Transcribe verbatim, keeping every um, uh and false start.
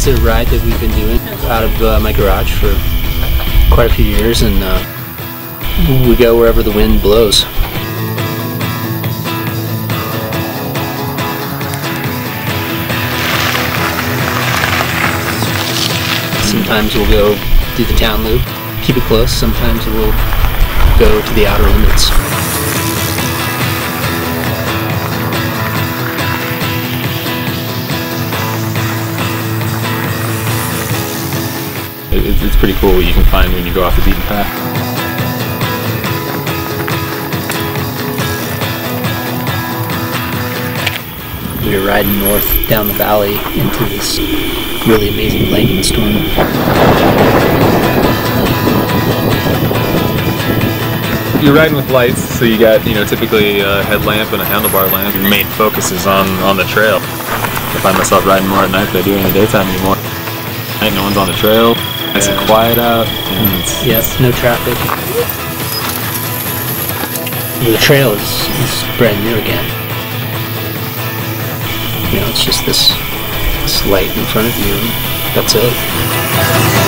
It's a ride that we've been doing out of uh, my garage for quite a few years, and uh, we go wherever the wind blows. Sometimes we'll go do the town loop, keep it close. Sometimes we'll go to the outer limits. It's pretty cool what you can find when you go off the beaten path. We were riding north down the valley into this really amazing lightning storm. You're riding with lights, so you got, you know, typically a headlamp and a handlebar lamp. Your main focus is on, on the trail. I find myself riding more at night than I do in the daytime anymore. At night, no one's on the trail. Nice and quiet out. And it's, yes, no traffic. The trail is, is brand new again. You know, it's just this, this light in front of you, and that's it.